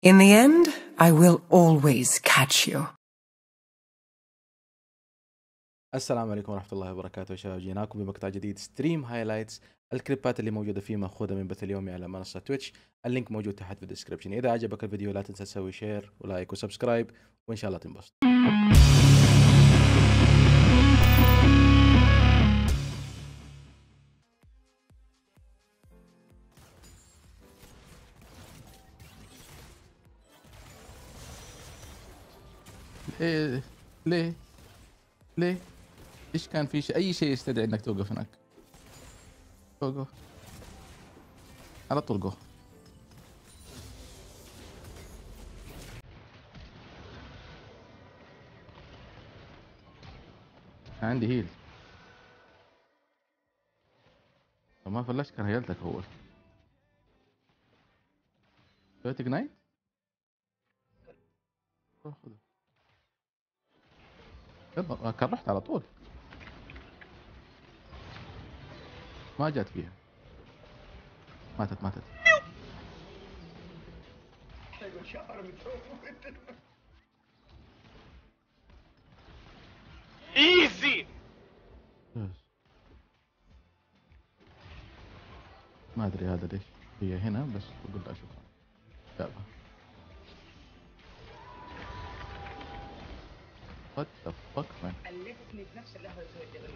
In the end, I will always catch you. السلام عليكم ورحمة الله وبركاته يا شباب. جيناكم بمقطع جديد ستريم هايلايتس. الكليبات اللي موجودة فيه مأخوذة من بث اليومي على منصة تويتش، اللينك موجود تحت في الديسكربشن. إذا عجبك الفيديو لا تنسى تسوي شير ولايك وسبسكرايب، وإن شاء الله تنبسط. ليه ليه ليه؟ ايش كان في اي شيء يستدعي انك توقف هناك؟ جو على طول جو. عندي هيل. لو ما فلشت كان هيلتك اول. سويت اجنايت؟ روح خذه. كان رحت على طول، ما جات فيها، ماتت. ايزي ما ادري هذا ليش هي هنا، بس اقول لها شكرا جابها. What the fuck man. قلبتني بنفس اللحظة اللي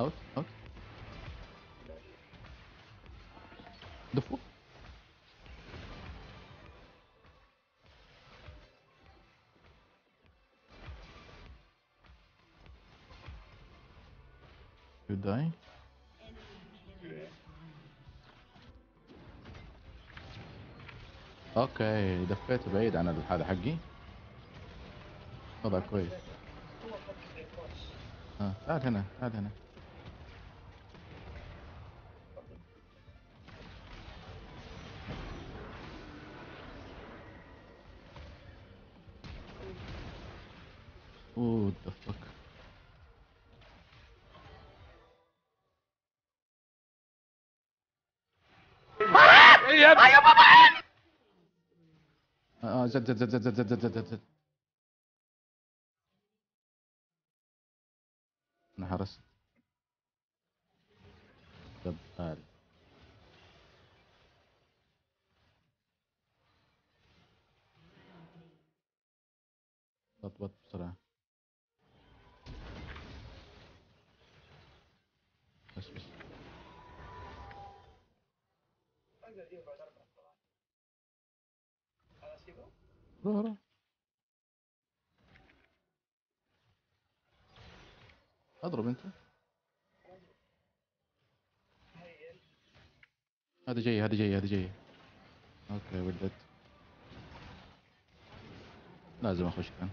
اوت اوت دفو. You die. اوكي دفيت بعيد عن هذا حقي. وضع كويس. تعال هنا تعال هنا. اوه دفك. يا بابا زد حرس دبال. بطبط بسرعة بس. روح اضرب انت. هذا جاي اوكي ولدت. لازم اخش كان.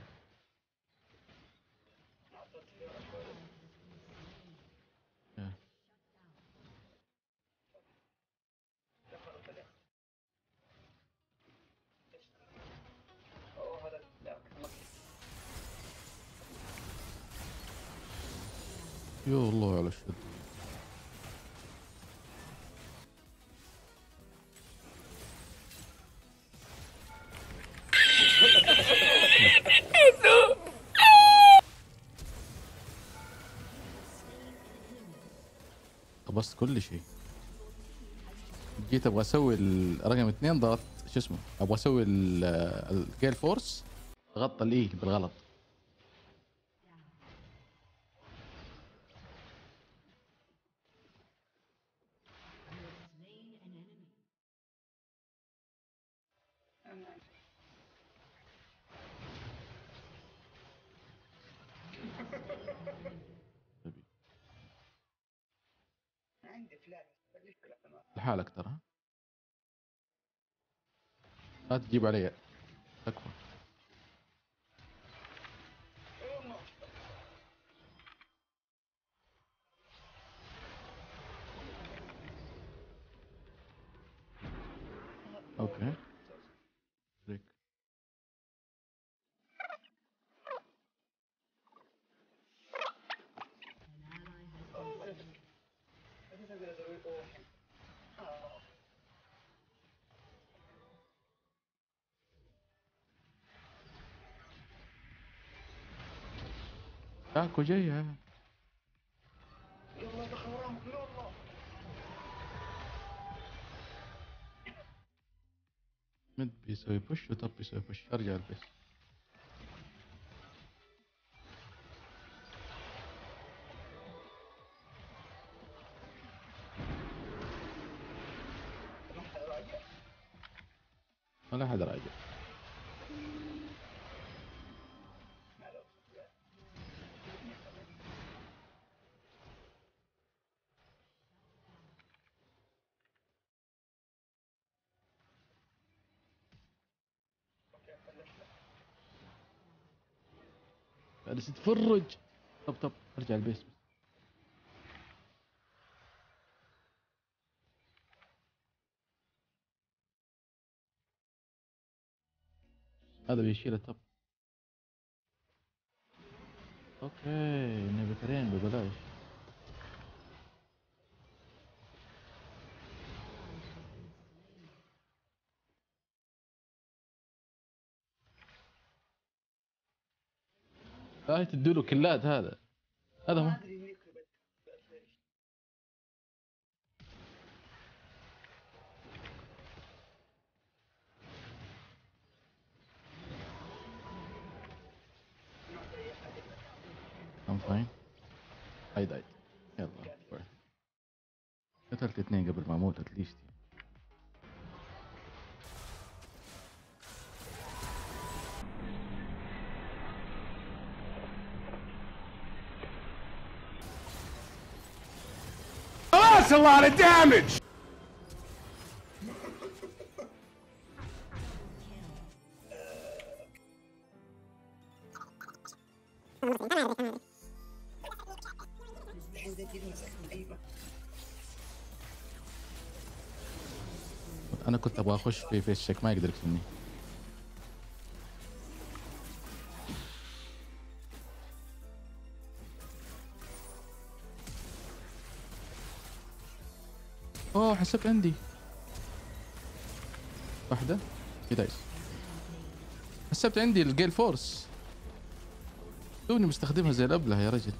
يا الله على الشد. طبست كل شيء. جيت ابغى اسوي الرقم 2 ضغط شو اسمه، ابغى اسوي الجيل فورس، ضغطت الاي بالغلط. لحالك ترى، لا تجيب علي تكفى. اوكي بريك. اكو جايه. يلا دخل وراهم يلا. مد بيسوي بوش وطب بيسوي بوش. ارجع البيس. ولا حد راجع. جالس يتفرج. طب طب ارجع البيس. هذا بيشيل التب. اوكي نبترين ببلاش. هاي تدوله كلات. هذا هو I'm fine. I died. يلا روح. قتلت اثنين قبل ما اموت اتليست. That's a lot of damage. انا كنت ابغى اخش في فيشك ما يقدر يكسبني. اوه حسبت عندي واحدة في دايس. حسبت عندي الجيل فورس. توني مستخدمها زي الابله يا رجل.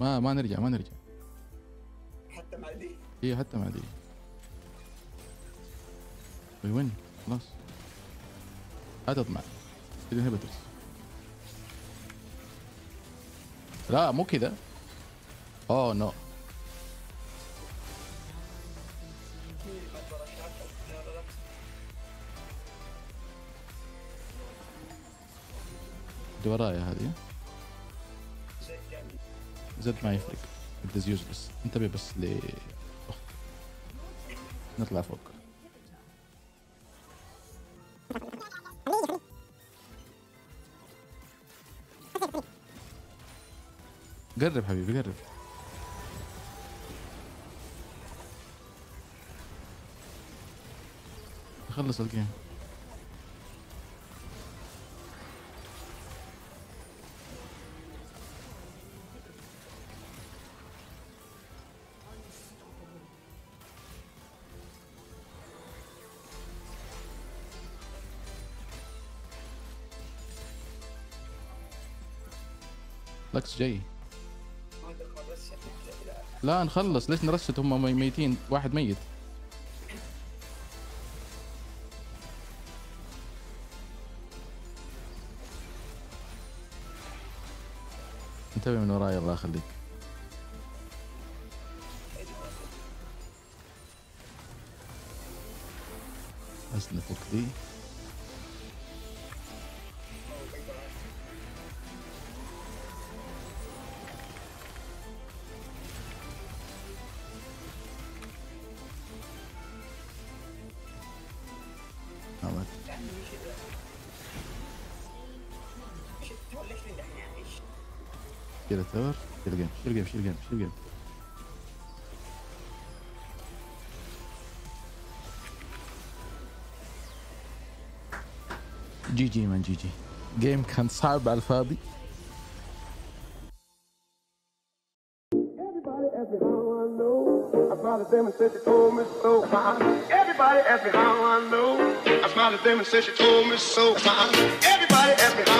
ما نرجع حتى مع دي. ايه حتى مع دي. وين خلاص هذا اضمع بدون هبترس. لا مو كذا. اوه نو اللي ورايا هذه زد ما يفرق. الدزيوز بس انتبه بس ل نطلع فوق. قرب حبيبي قرب. خلص الجيم. لكس جاي. لا نخلص ليش نرشد؟ هم ميتين واحد ميت. انتبه من وراي الله يخليك. اسنى فوق دي. شيل الثور. شيل الجيم جي مان جي. جيم كان صعب على الفاضي. Everybody asked me how I know. I smiled at them and said she told me so. Everybody asked me how